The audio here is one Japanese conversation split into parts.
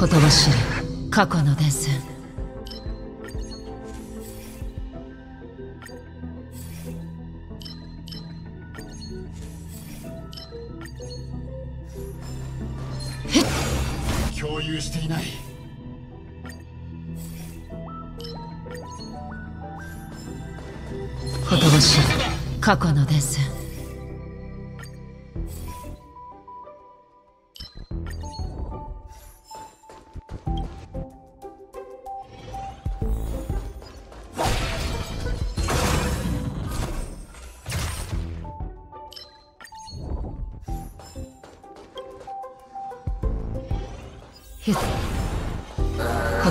言葉知れ、過去の伝染。共有していない。言葉知れ、過去の伝染。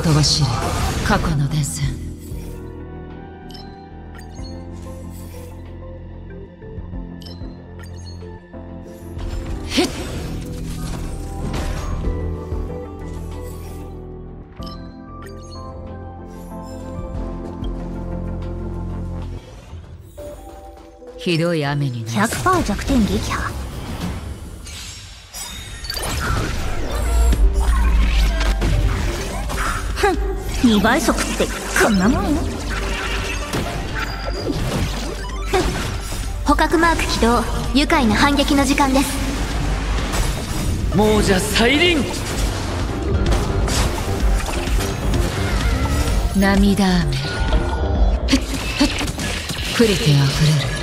言葉知れ、過去の伝染。ひどい雨になる。 100% 弱点撃破。2倍速ってこんなもん。捕獲マーク起動。愉快な反撃の時間です。もうじゃ再臨。涙雨。プリテあふれる。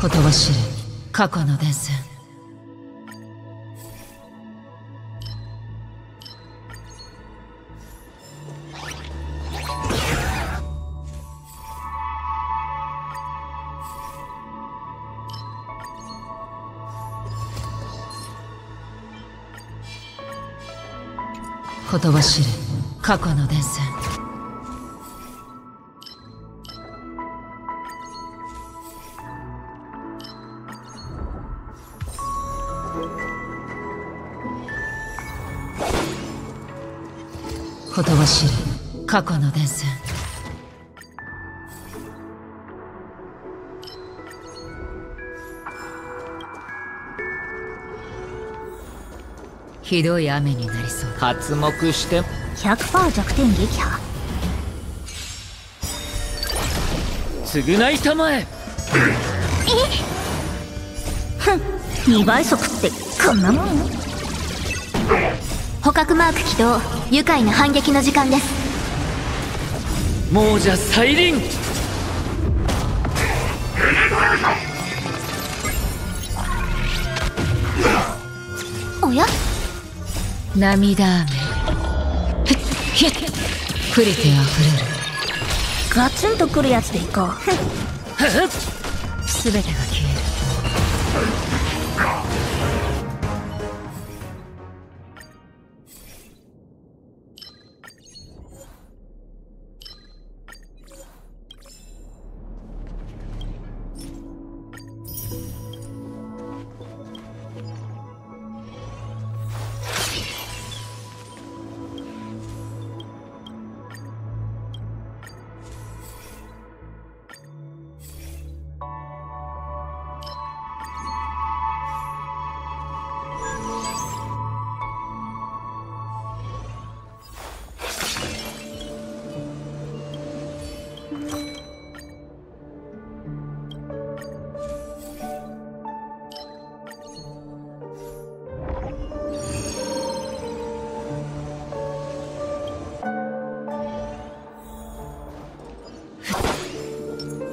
言葉知れ、過去の伝染。言葉知れ、過去の伝染。言葉知れ、過去の伝染。ひどい雨になりそう。発目して 100% 弱点撃破。償いたまえ。2倍速ってこんなもん。捕獲マーク起動。愉快な反撃の時間です。もうじゃ再臨。おや、涙雨。プリテあふれる。ガツンとくるやつでいこう。すべてが消える。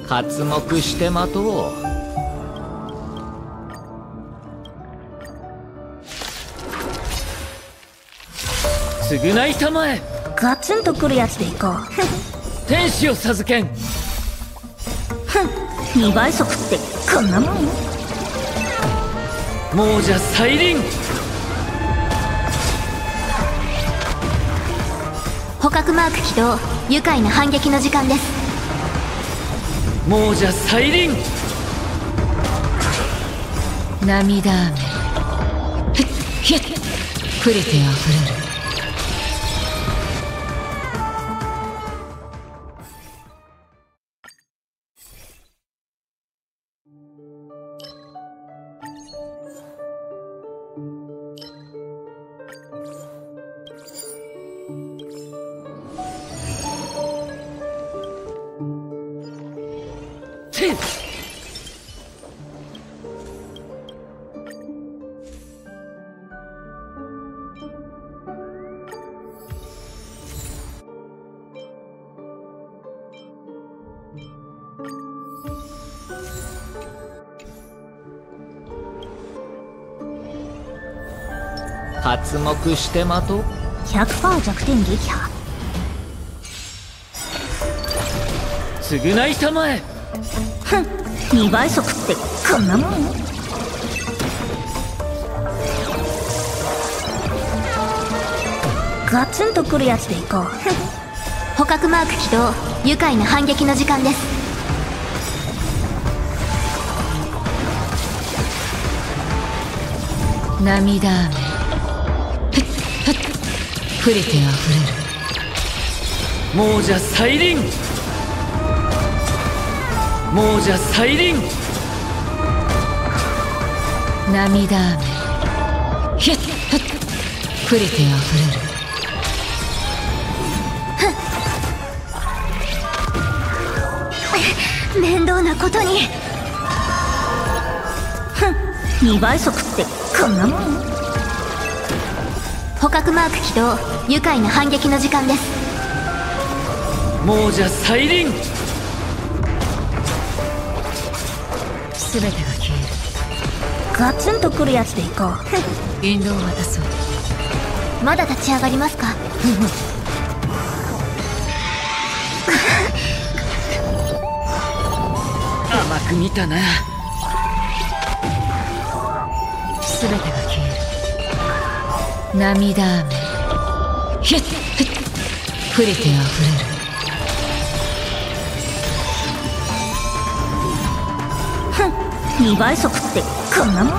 刮目して待とう。償いたまえ。ガツンとくるやつでいこう。天使を授けん。2倍速ってこんなもん。もうじゃ再臨。捕獲マーク起動。愉快な反撃の時間です。もうじゃ再臨。涙雨くれてあふれる。発目して的 100% 弱点撃破。償いたまえ。2倍速ってこんなもん。ガツンとくるやつでいこう。捕獲マーク起動。愉快な反撃の時間です。涙雨触れてあふれる。もうじゃ再臨。もうじゃ再臨。涙雨触れてあふれる。面倒なことに。2倍速ってこんなもん。捕獲マーク起動。愉快な反撃の時間です。もうじゃ再臨。全てが消える。ガツンとくるやつでいこう。引導を渡そう。まだ立ち上がりますか？甘く見たな。全てが消える。涙雨触れてあふれる。2倍速ってこんなもん。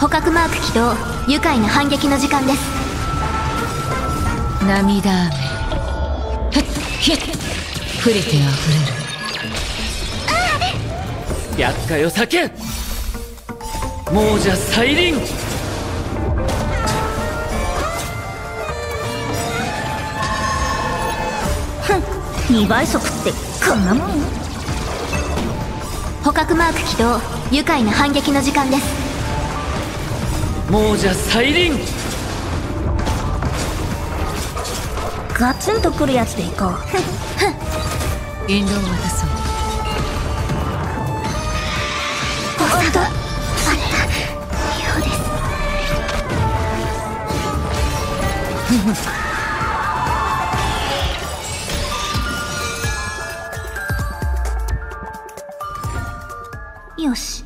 捕獲マーク起動。愉快な反撃の時間です。涙雨触れてあふれる。厄介を避け。もうじゃ再臨。2倍速ってこんなもん。捕獲マーク起動。愉快な反撃の時間です。もうじゃ再臨。ガツンとくるやつでいこう。引導を渡そう。よし、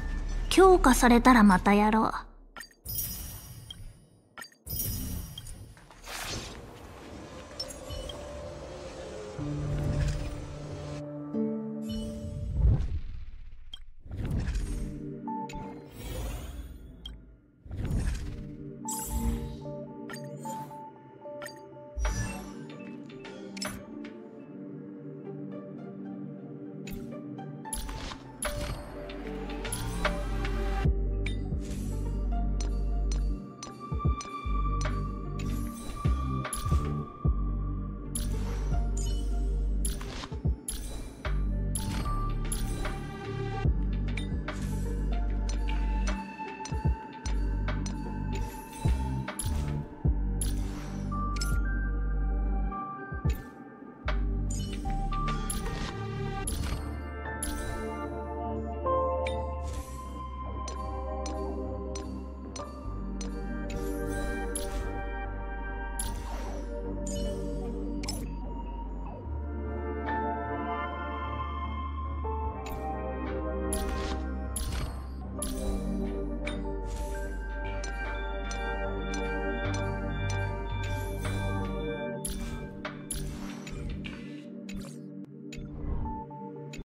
強化されたらまたやろう。